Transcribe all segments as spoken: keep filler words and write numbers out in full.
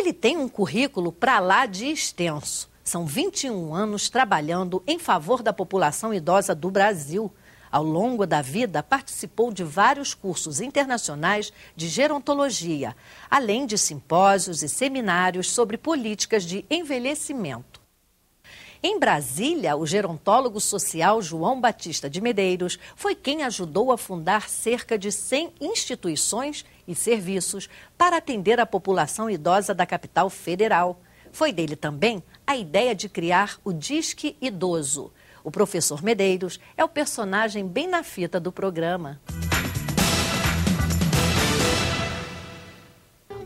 Ele tem um currículo para lá de extenso. São vinte e um anos trabalhando em favor da população idosa do Brasil. Ao longo da vida, participou de vários cursos internacionais de gerontologia, além de simpósios e seminários sobre políticas de envelhecimento. Em Brasília, o gerontólogo social João Batista de Medeiros foi quem ajudou a fundar cerca de cem instituições e serviços para atender a população idosa da capital federal. Foi dele também a ideia de criar o Disque Idoso. O professor Medeiros é o personagem bem na fita do programa.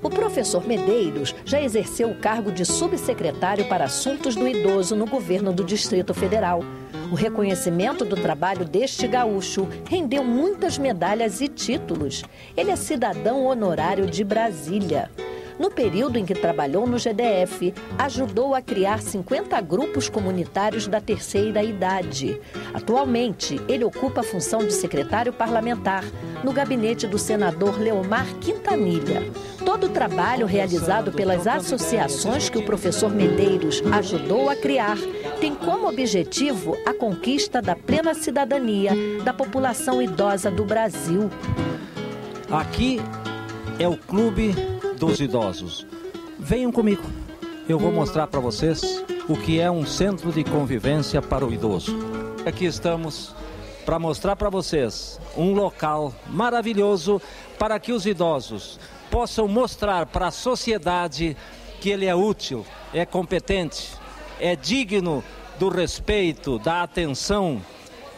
O professor Medeiros já exerceu o cargo de subsecretário para assuntos do idoso no governo do Distrito Federal. O reconhecimento do trabalho deste gaúcho rendeu muitas medalhas e títulos. Ele é cidadão honorário de Brasília. No período em que trabalhou no G D F, ajudou a criar cinquenta grupos comunitários da terceira idade. Atualmente, ele ocupa a função de secretário parlamentar no gabinete do senador Leomar Quintanilha. Todo o trabalho realizado pelas associações que o professor Medeiros ajudou a criar tem como objetivo a conquista da plena cidadania da população idosa do Brasil. Aqui é o Clube dos Idosos. Venham comigo, eu vou mostrar para vocês o que é um centro de convivência para o idoso. Aqui estamos para mostrar para vocês um local maravilhoso para que os idosos possam mostrar para a sociedade que ele é útil, é competente, é digno do respeito, da atenção,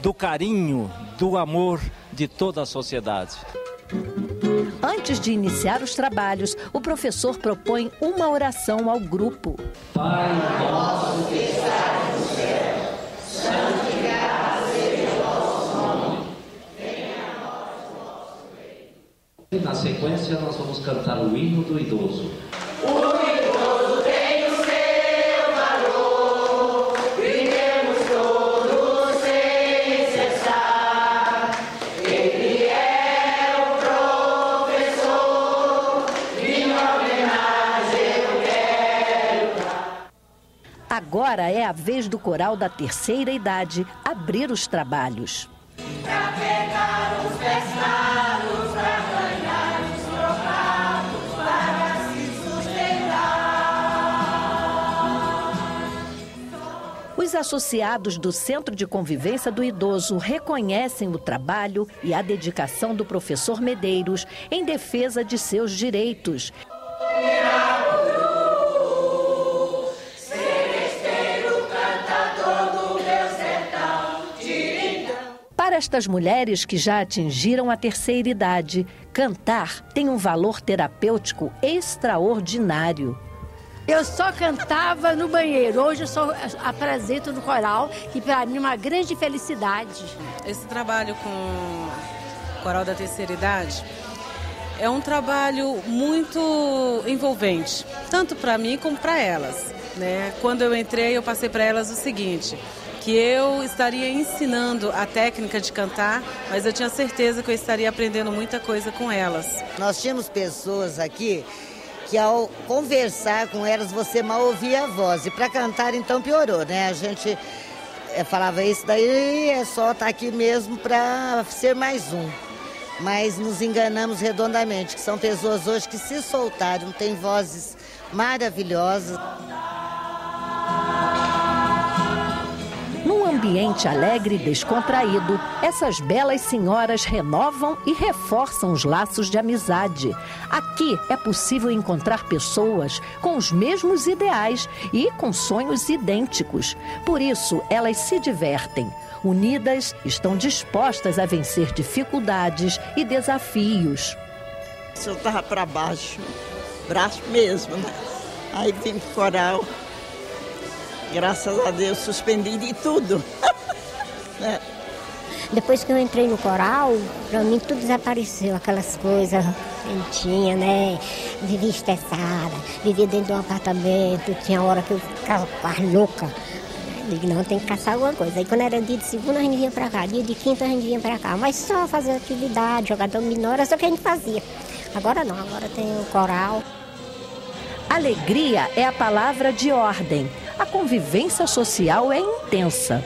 do carinho, do amor de toda a sociedade. Antes de iniciar os trabalhos, o professor propõe uma oração ao grupo. Pai nosso que estás no céu, santificado seja o vosso nome, venha a nós o vosso reino. Na sequência, nós vamos cantar o hino do idoso. O idoso tem o seu valor, vivemos todos sem cessar. Ele Agora é a vez do coral da terceira idade abrir os trabalhos. Pra pegar os pescados, pra ganhar os trocados, para se sustentar. Os associados do Centro de Convivência do Idoso reconhecem o trabalho e a dedicação do professor Medeiros em defesa de seus direitos. Para estas mulheres que já atingiram a terceira idade, cantar tem um valor terapêutico extraordinário. Eu só cantava no banheiro, hoje eu só apresento no coral, que para mim é uma grande felicidade. Esse trabalho com o coral da terceira idade é um trabalho muito envolvente, tanto para mim como para elas, né? Quando eu entrei, eu passei para elas o seguinte: que eu estaria ensinando a técnica de cantar, mas eu tinha certeza que eu estaria aprendendo muita coisa com elas. Nós tínhamos pessoas aqui que, ao conversar com elas, você mal ouvia a voz. E para cantar, então, piorou, né? A gente falava isso daí, é só estar aqui mesmo para ser mais um. Mas nos enganamos redondamente, que são pessoas hoje que se soltaram, têm vozes maravilhosas. Num ambiente alegre e descontraído, essas belas senhoras renovam e reforçam os laços de amizade. Aqui é possível encontrar pessoas com os mesmos ideais e com sonhos idênticos. Por isso, elas se divertem. Unidas, estão dispostas a vencer dificuldades e desafios. Eu estava para baixo, braço mesmo, né? Aí vim pro coral. Graças a Deus, suspendi de tudo. É. Depois que eu entrei no coral, pra mim tudo desapareceu. Aquelas coisas lentinhas, né? Vivia estressada, vivia dentro de um apartamento. Tinha hora que eu ficava louca. Eu digo, não, tem que caçar alguma coisa. Aí quando era dia de segunda, a gente vinha pra cá. Dia de quinta, a gente vinha pra cá. Mas só fazer atividade, jogar dominó, era só o que a gente fazia. Agora não, agora tem o coral. Alegria é a palavra de ordem. A convivência social é intensa.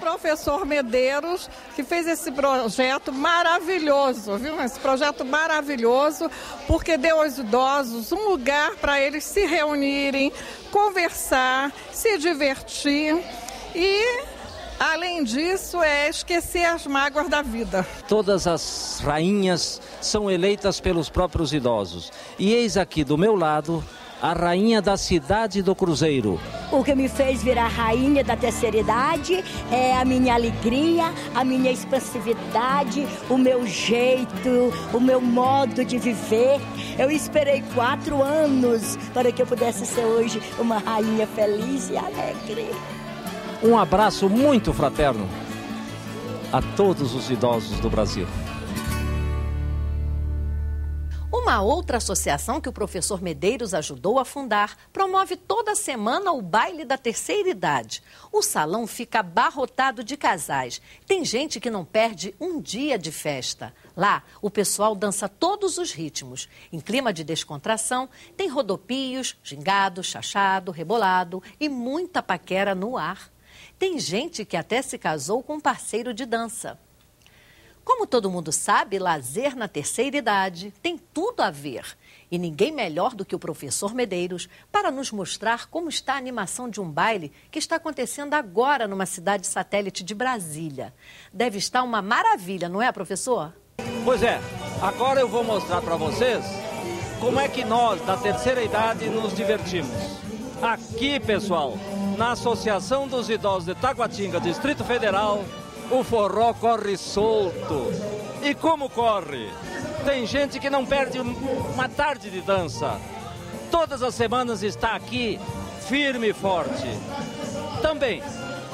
Professor Medeiros, que fez esse projeto maravilhoso, viu? Esse projeto maravilhoso, porque deu aos idosos um lugar para eles se reunirem, conversar, se divertir e, além disso, é esquecer as mágoas da vida. Todas as rainhas são eleitas pelos próprios idosos. E eis aqui do meu lado a rainha da cidade do Cruzeiro. O que me fez virar rainha da terceira idade é a minha alegria, a minha expansividade, o meu jeito, o meu modo de viver. Eu esperei quatro anos para que eu pudesse ser hoje uma rainha feliz e alegre. Um abraço muito fraterno a todos os idosos do Brasil. Uma outra associação que o professor Medeiros ajudou a fundar promove toda semana o baile da terceira idade. O salão fica abarrotado de casais. Tem gente que não perde um dia de festa. Lá, o pessoal dança todos os ritmos. Em clima de descontração, tem rodopios, gingado, chachado, rebolado e muita paquera no ar. Tem gente que até se casou com um parceiro de dança. Como todo mundo sabe, lazer na terceira idade tem tudo a ver. E ninguém melhor do que o professor Medeiros para nos mostrar como está a animação de um baile que está acontecendo agora numa cidade satélite de Brasília. Deve estar uma maravilha, não é, professor? Pois é, agora eu vou mostrar para vocês como é que nós, da terceira idade, nos divertimos. Aqui, pessoal, na Associação dos Idosos de Taguatinga, Distrito Federal, o forró corre solto. E como corre? Tem gente que não perde uma tarde de dança. Todas as semanas está aqui, firme e forte. Também,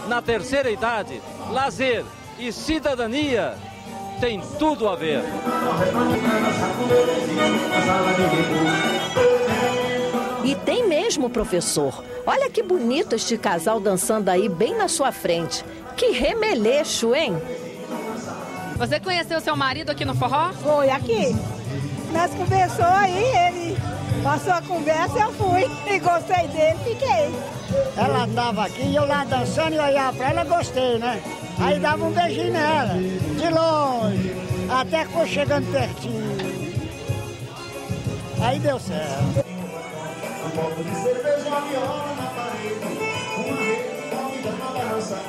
na terceira idade, lazer e cidadania tem tudo a ver. E tem mesmo, professor. Olha que bonito este casal dançando aí bem na sua frente. Que remeleixo, hein? Você conheceu seu marido aqui no forró? Foi, aqui. Nós conversamos aí, ele passou a conversa, eu fui. E gostei dele, fiquei. Ela andava aqui e eu lá dançando e olhava pra ela, gostei, né? Aí dava um beijinho nela, de longe, até ficou chegando pertinho. Aí deu certo. Um copo de cerveja, uma viola na parede, uma rede, uma vida na balança.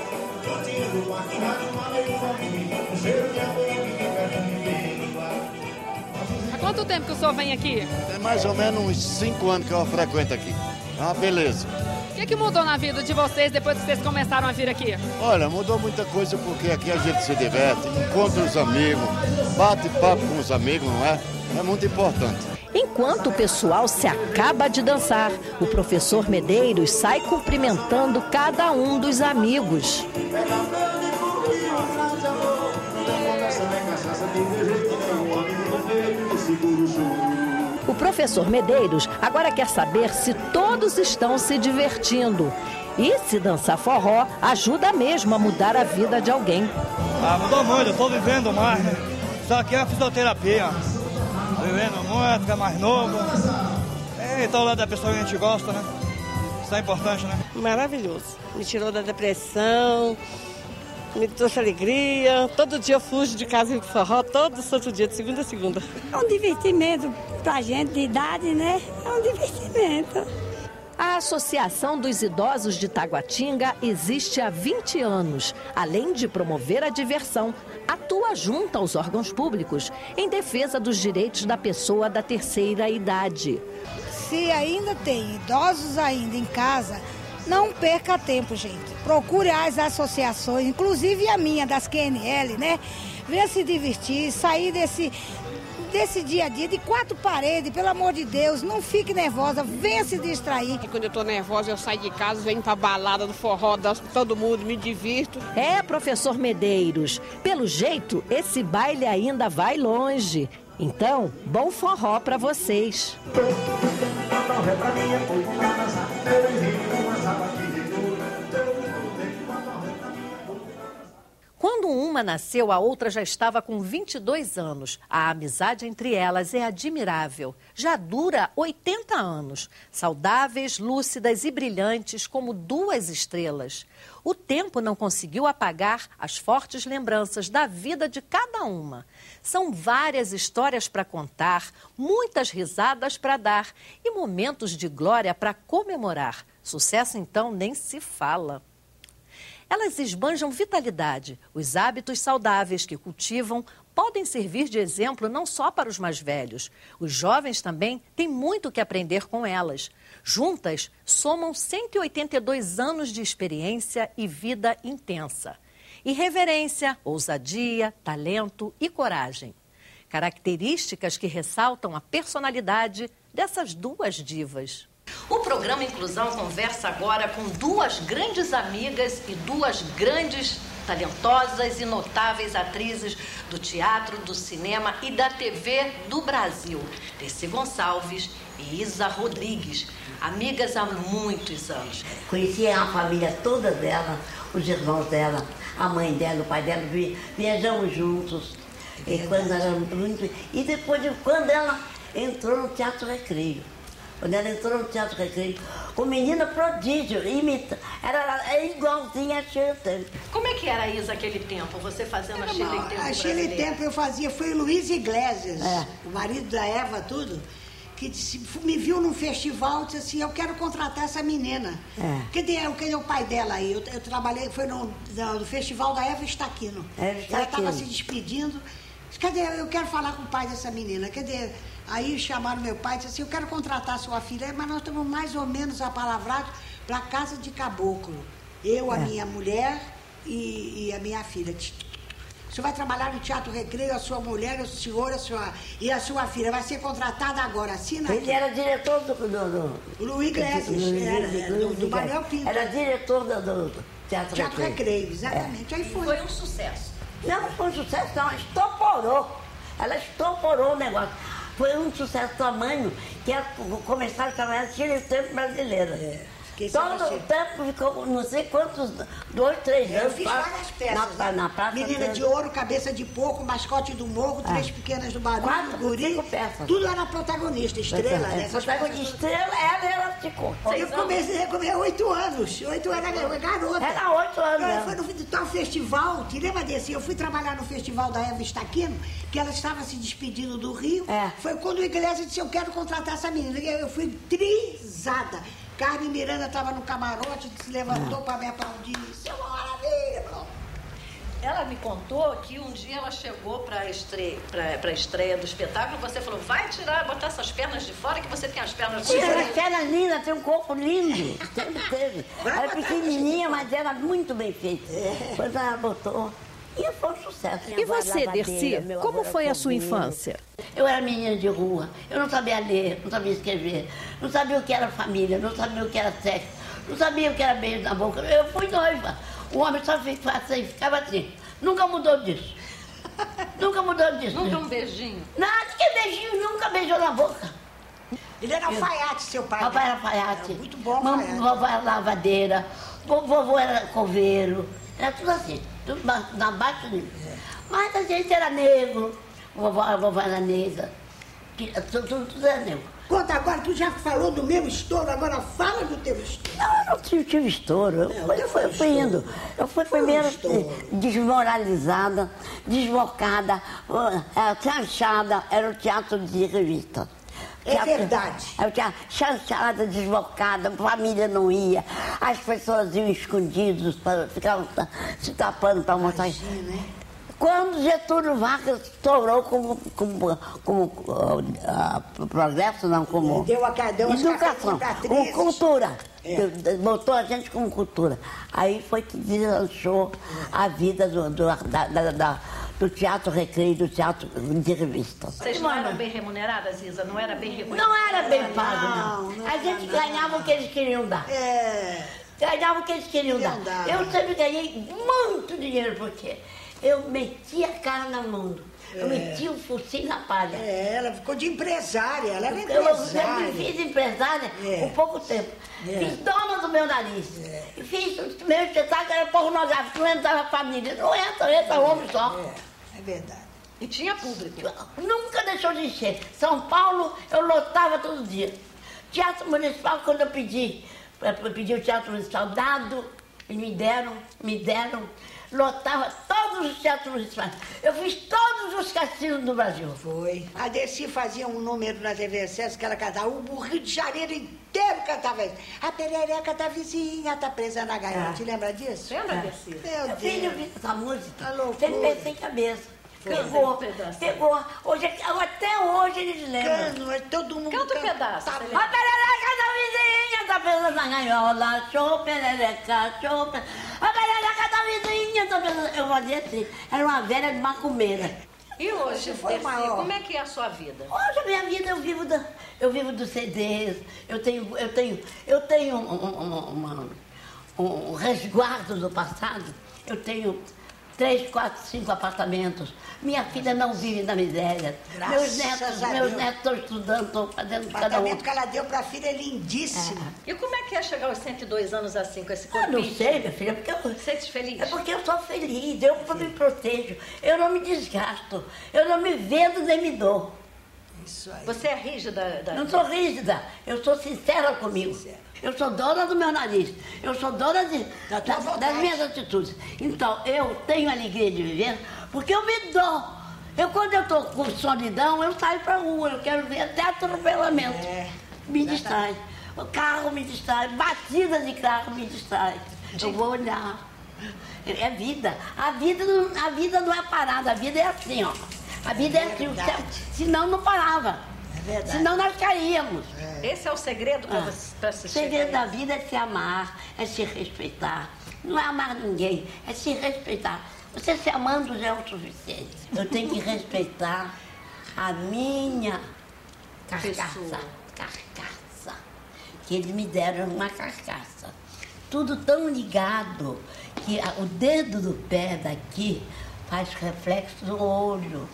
Há quanto tempo que o senhor vem aqui? Tem mais ou menos uns cinco anos que eu frequento aqui. Ah, beleza. O que, que mudou na vida de vocês depois que vocês começaram a vir aqui? Olha, mudou muita coisa porque aqui a gente se diverte, encontra os amigos, bate papo com os amigos, não é? É muito importante. Enquanto o pessoal se acaba de dançar, o professor Medeiros sai cumprimentando cada um dos amigos. O professor Medeiros agora quer saber se todos estão se divertindo. E se dançar forró ajuda mesmo a mudar a vida de alguém. Ah, mudou muito, eu estou vivendo mais. Isso aqui é uma fisioterapia. Vivendo muito, fica mais novo. É, então lá da pessoa que a gente gosta, né? Isso é importante, né? Maravilhoso. Me tirou da depressão, me trouxe alegria. Todo dia eu fujo de casa e de forró, todo santo dia, de segunda a segunda. É um divertimento pra gente de idade, né? É um divertimento. A Associação dos Idosos de Taguatinga existe há vinte anos. Além de promover a diversão, atua junto aos órgãos públicos em defesa dos direitos da pessoa da terceira idade. Se ainda tem idosos ainda em casa, não perca tempo, gente. Procure as associações, inclusive a minha, das Q N L, né? Venha se divertir, sair desse... desse dia a dia, de quatro paredes, pelo amor de Deus, não fique nervosa, venha se distrair. E quando eu tô nervosa, eu saio de casa, venho pra balada do forró, danço com todo mundo, me divirto. É, professor Medeiros, pelo jeito, esse baile ainda vai longe. Então, bom forró pra vocês. uma nasceu, a outra já estava com vinte e dois anos. A amizade entre elas é admirável. Já dura oitenta anos. Saudáveis, lúcidas e brilhantes como duas estrelas. O tempo não conseguiu apagar as fortes lembranças da vida de cada uma. São várias histórias para contar, muitas risadas para dar e momentos de glória para comemorar. Sucesso, então, nem se fala. Elas esbanjam vitalidade. Os hábitos saudáveis que cultivam podem servir de exemplo não só para os mais velhos. Os jovens também têm muito que aprender com elas. Juntas, somam cento e oitenta e dois anos de experiência e vida intensa. Irreverência, ousadia, talento e coragem. Características que ressaltam a personalidade dessas duas divas. O programa Inclusão conversa agora com duas grandes amigas e duas grandes, talentosas e notáveis atrizes do teatro, do cinema e da T V do Brasil, Dercy Gonçalves e Isa Rodrigues, amigas há muitos anos. Conheci a família toda dela, os irmãos dela, a mãe dela, o pai dela, viajamos juntos, e quando era muito... E depois, quando ela entrou no Teatro Recreio, Quando ela entrou no Teatro Recreio, o menino prodígio, imita, era, era igualzinha a Shirley. Como é que era, Isa, aquele tempo, você fazendo era a Shirley Tempo A Shirley Tempo eu fazia, foi o Luiz Iglesias, é. o marido da Eva, tudo, que disse, me viu num festival e disse assim, eu quero contratar essa menina. É. Quem é, que é o pai dela aí? Eu, eu trabalhei, foi no, no festival da Eva Estaquino. Ela estava se despedindo. Cadê? Eu quero falar com o pai dessa menina. Cadê? Aí chamaram meu pai e disse assim, eu quero contratar sua filha, mas nós estamos mais ou menos apalavrados para a casa de caboclo. Eu, é. a minha mulher e, e a minha filha. O senhor vai trabalhar no Teatro Recreio, a sua mulher, o senhor a sua, e a sua filha. Vai ser contratada agora, assina aqui. Ele era diretor do... do, do Luiz Iglesias, do, do, do Manuel Pinto. Era diretor do, do Teatro, Teatro Recreio. Recreio, exatamente. É. Aí foi. Foi um sucesso. Não foi um sucesso, não. Ela estoporou. Ela estoporou o negócio. Foi um sucesso tamanho que ela começaram a chamar ela de Shirley Tempo brasileira. É. Todo o tempo ficou, não sei quantos, dois, três anos. Eu fiz várias peças. Na, né? na praça Menina de Ouro, Cabeça de Porco, Mascote do Morro, é. Três Pequenas do Barulho, Quatro, Guri. Cinco peças. Tudo era protagonista, estrela, né? Protagonista, estrela, ela, ela ficou. Eu comecei a comer oito anos. Oito anos, eu era garota. Era oito anos. Eu fui no tal festival, te lembra desse? Eu fui trabalhar no festival da Eva Estaquino, que ela estava se despedindo do Rio. É. Foi quando o Iglesias disse, eu quero contratar essa menina. Eu fui trisada. Carmen Miranda estava no camarote, se levantou para me aplaudir. Isso é uma maravilha! Ela me contou que um dia ela chegou para a estreia, estreia do espetáculo e você falou, vai tirar, botar essas pernas de fora, que você tem as pernas de fora. Tira as pernas lindas, tem um corpo lindo. Teve. Era pequenininha, mas era muito bem feita. Depois ela botou. E foi um sucesso. E você, Dercy, como foi a sua infância? Eu era menina de rua, eu não sabia ler, não sabia escrever, não sabia o que era família, não sabia o que era sexo, não sabia o que era beijo na boca. Eu fui noiva. O homem só ficava assim, ficava assim. Nunca mudou disso. Nunca mudou disso. Nunca um beijinho? Nada, que beijinho, nunca beijou na boca. Ele era alfaiate, seu pai. Papai era alfaiate. Muito bom, alfaiate. Vovó era lavadeira, vovô era coveiro, era tudo assim. Tudo na baixa dele. É. Mas a gente era negro, a vovó, a vovó era negra, tudo, tudo, tudo era negro. Conta agora, tu já falou do meu estouro, agora fala do teu estouro. Não, eu não tive, tive estouro, eu, eu, eu, fui, eu fui indo. Eu fui foi primeiro um desmoralizada, desbocada, chanchada, era o teatro de revista. Teatro, é verdade. Eu tinha chanchada, desbocada, a família não ia, as pessoas iam escondidas, ficavam se tapando para mostrar. Imagina, né? Quando Getúlio Vargas estourou como, como, como uh, uh, progresso, não, como deu a, deu educação, como cultura. É. Botou a gente como cultura. Aí foi que deslanchou é. a vida do, do, da... da, da do Teatro Recreio, do Teatro de Revista. Vocês não eram bem remuneradas, Isa? Não era bem remuneradas? Não era bem pago, não. não. A gente não, ganhava não. o que eles queriam dar. É... Ganhava o que eles queriam dar. dar. Eu sempre ganhei muito dinheiro, porque eu metia a cara no mundo. É. Meti o focinho na palha. É, ela ficou de empresária, ela era empresária. Eu me fiz empresária é. por pouco tempo. É. Fiz dona do meu nariz. É. E fiz o meu espetáculo, era pornográfico, não entrava a família. Não entra, entra é. homem só. É, é verdade. E tinha público. Nunca deixou de encher. São Paulo, eu lotava todos os dias. Teatro Municipal, quando eu pedi, eu pedi o Teatro Saudado, e me deram, me deram. Lotava todos os teatros municipais. Eu fiz todos os cassinos do Brasil. Foi. A Dercy fazia um número nas efervescências que ela cantava. O Rio de Janeiro inteiro cantava isso. A perereca da vizinha tá presa na gaiola. Ah. Te lembra disso? Lembra, Dercy? Meu Deus. Meu filho viu essa música. Você fez sem cabeça. Pegou, pegou. Hoje, até hoje eles lembram. Cano, todo mundo canta. Canta um pedaço. Tá. A perereca da vizinha tá presa na gaiola. Show, perereca, show, perereca. A perereca da vizinha tá presa. Eu fazia assim. Era uma velha de macumeira. E hoje, Dercy, como é que é a sua vida? Hoje a minha vida, eu vivo, da, eu vivo dos C Ds. Eu tenho, eu tenho, eu tenho um, um, um, um, um resguardo do passado. Eu tenho... Três, quatro, cinco apartamentos. Minha filha não vive na miséria. Graças meus netos, meus netos estão estudando, estão fazendo cada um. O apartamento que ela deu para a filha é lindíssimo. É. E como é que é chegar aos cento e dois anos assim, com esse corpinho? Eu não sei, minha filha, porque eu... Você é feliz? É porque eu sou feliz, eu Sim. me protejo, eu não me desgasto, eu não me vendo nem me dou. Isso aí. Você é rígida? Da... Não sou rígida, eu sou sincera comigo. Sincera. Eu sou dona do meu nariz, eu sou dona de, da das, das minhas atitudes. Então, eu tenho alegria de viver porque eu me dou. Eu, quando eu estou com solidão, eu saio para a rua, eu quero ver até atropelamento. É, me distrai. O carro me distrai, batida de carro me distrai. Eu vou olhar. É vida. A vida, a vida não é parada, a vida é assim, ó. A vida é, é assim, senão não parava. Verdade. Senão nós caímos. É. Esse é o segredo para ah. você se O segredo da vida é se amar, é se respeitar. Não é amar ninguém, é se respeitar. Você se amando já é o suficiente. Eu tenho que respeitar a minha carcaça. Carcaça. Que eles me deram uma carcaça. Tudo tão ligado que o dedo do pé daqui faz reflexo do olho.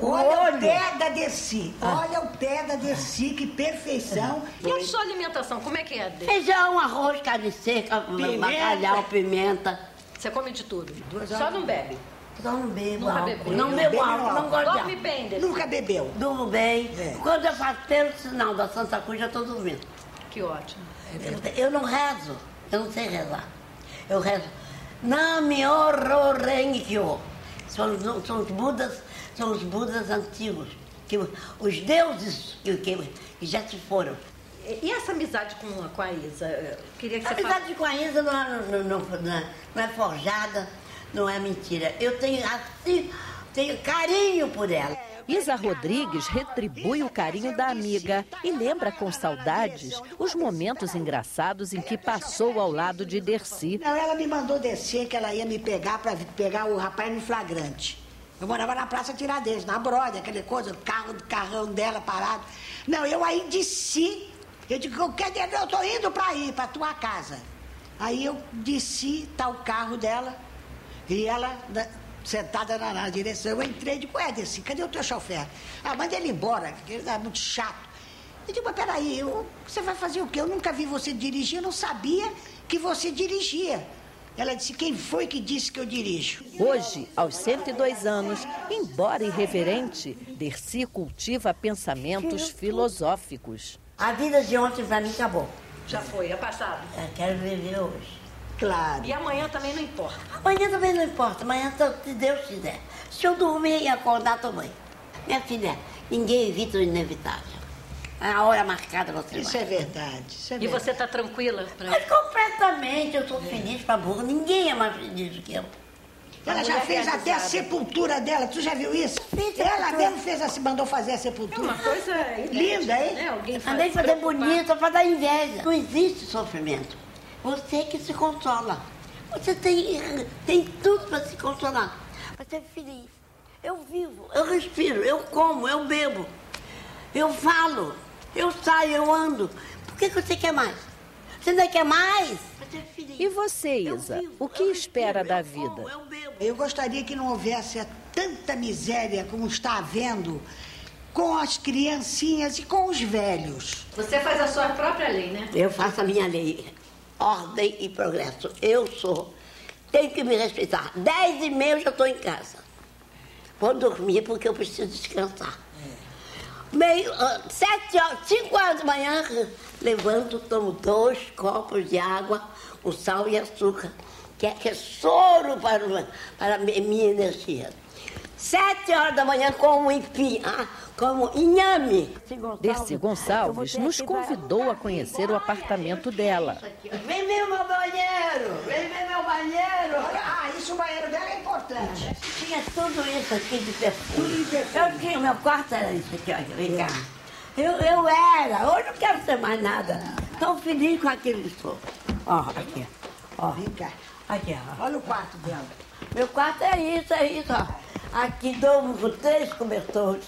Olha Olho. o pé da Dercy, ah. olha o pé da Dercy, que perfeição. E a sua alimentação, como é que é, Dercy? Feijão, arroz, carne seca, pimenta. bacalhau, pimenta. Você come de tudo? Duas Só não bebe? Só não bebo Nunca álcool. Não, não bebo álcool, não gosto de Dorme bem, Dercy? Nunca bebeu? Durmo bem. É. Quando eu faço pelo sinal da Santa Cruz, já estou dormindo. Que ótimo. Eu, eu não rezo, eu não sei rezar. Eu rezo. Nam myoho renge kyo. São, são os budas... São os budas antigos, que, os deuses que, que já se foram. E essa amizade com, com a Isa? Eu queria que a você amizade fala... com a Isa não é, não, não, não é forjada, não é mentira. Eu tenho, assim, tenho carinho por ela. Isa Rodrigues retribui o carinho da amiga e lembra com saudades os momentos engraçados em que passou ao lado de Dercy. Não, ela me mandou descer que ela ia me pegar para pegar o rapaz no flagrante. Eu morava na Praça Tiradentes, na Brode, aquela coisa, o carro, carrão dela parado. Não, eu aí desci, eu digo, eu quero, eu tô indo para aí, para tua casa. Aí eu desci, tá o carro dela, e ela na, sentada na, na direção. Eu entrei e digo, ué, Dercy, cadê o teu chofer? Ah, manda ele embora, ele é muito chato. Eu digo, mas peraí, eu, você vai fazer o quê? Eu nunca vi você dirigir, eu não sabia que você dirigia. Ela disse, quem foi que disse que eu dirijo? Hoje, aos cento e dois anos, embora irreverente, Dercy cultiva pensamentos filosóficos. A vida de ontem para mim acabou. Já foi, é passado. Eu quero viver hoje. Claro. E amanhã também não importa. Amanhã também não importa, amanhã se Deus quiser. Se eu dormir e acordar, tô bem. Minha filha, ninguém evita o inevitável. A hora marcada você isso vai. É verdade, isso é verdade. E você está tranquila? Pra... Mas completamente, eu sou é. feliz pra burra. Ninguém é mais feliz do que eu. Ela já fez até a sepultura dela, tu já viu isso? Ela mesmo fez assim, mandou fazer a sepultura. É uma coisa linda, hein? Né? Alguém faz Também fazer bonito, pra dar inveja. Não existe sofrimento. Você que se consola. Você tem, tem tudo pra se consolar. Você é feliz. Eu vivo, eu respiro, eu como, eu bebo. Eu falo. Eu saio, eu ando. Por que você quer mais? Você ainda quer mais? E você, Isa? O que espera da vida? Eu gostaria que não houvesse tanta miséria como está havendo com as criancinhas e com os velhos. Você faz a sua própria lei, né? Eu faço a minha lei. Ordem e progresso. Eu sou. Tenho que me respeitar. Dez e meia eu já estou em casa. Vou dormir porque eu preciso descansar. Meio, sete horas, cinco horas da manhã, levanto, tomo dois copos de água, o sal e açúcar, que é, que é soro para, para a minha energia. Sete horas da manhã, como enfim, ah, como inhame. Dercy Gonçalves nos convidou a conhecer o apartamento dela. Vem ver o meu banheiro, vem ver meu banheiro. Ah, isso o banheiro dela é importante. Tinha tudo isso aqui de perfume. Eu tinha, meu quarto era isso aqui, olha, vem cá. Eu, eu era, hoje não quero ser mais nada. Tão feliz com aquele sol. Ó, aqui, ó. Vem cá. Aqui, ó. Olha o quarto dela. Meu quarto é isso, é isso, ó. Aqui dou com três cobertores,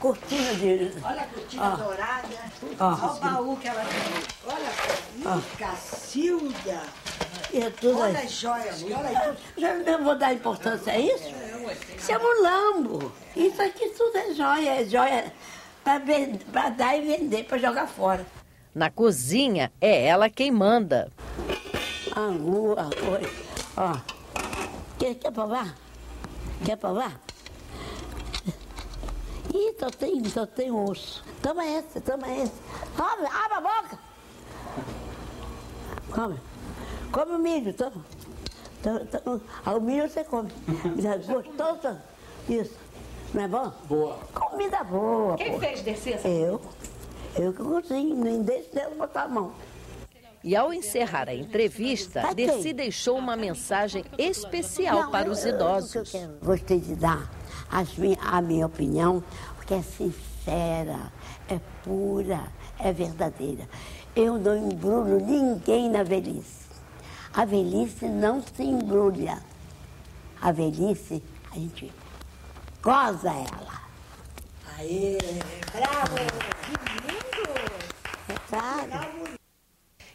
cortina de... Olha a cortina oh. dourada, olha oh. o baú que ela tem. Olha a oh. Cacilda, e é tudo olha as joias, olha isso. Eu vou dar importância a isso? Isso é mulambo. Isso aqui tudo é joia, é joia para dar e vender, para jogar fora. Na cozinha é ela quem manda. A lua, arroz, ó. Quer, quer provar? Quer provar? Ih, só tem, só tem osso. Toma esse, toma esse. Come, abre a boca. Come. Come o milho, toma. O milho você come. Gostoso? Isso. Não é bom? Boa. Comida boa. Quem fez descer? Eu. Eu que cozinho, nem deixo dela botar a mão. E ao encerrar a entrevista, Dercy deixou uma mensagem especial Não, para os idosos. Eu, eu, eu gostei de dar as minha, a minha opinião, porque é sincera, é pura, é verdadeira. Eu não embrulho ninguém na velhice. A velhice não se embrulha. A velhice, a gente goza ela. Aê, bravo! Que lindo!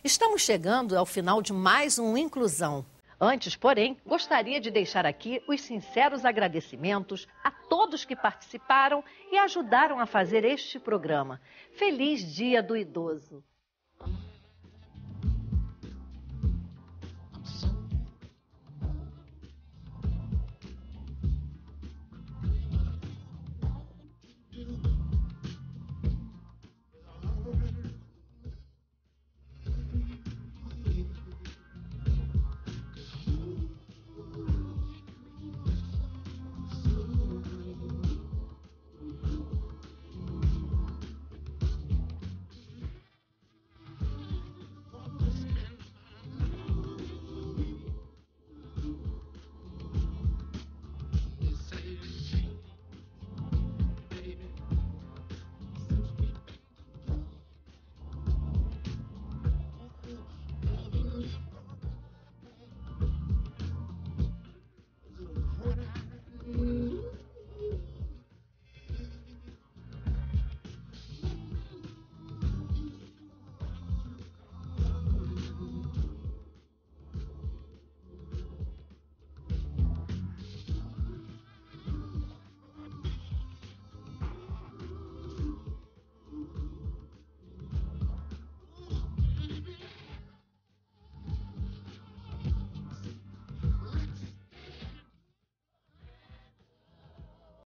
Estamos chegando ao final de mais um Inclusão. Antes, porém, gostaria de deixar aqui os sinceros agradecimentos a todos que participaram e ajudaram a fazer este programa. Feliz Dia do Idoso!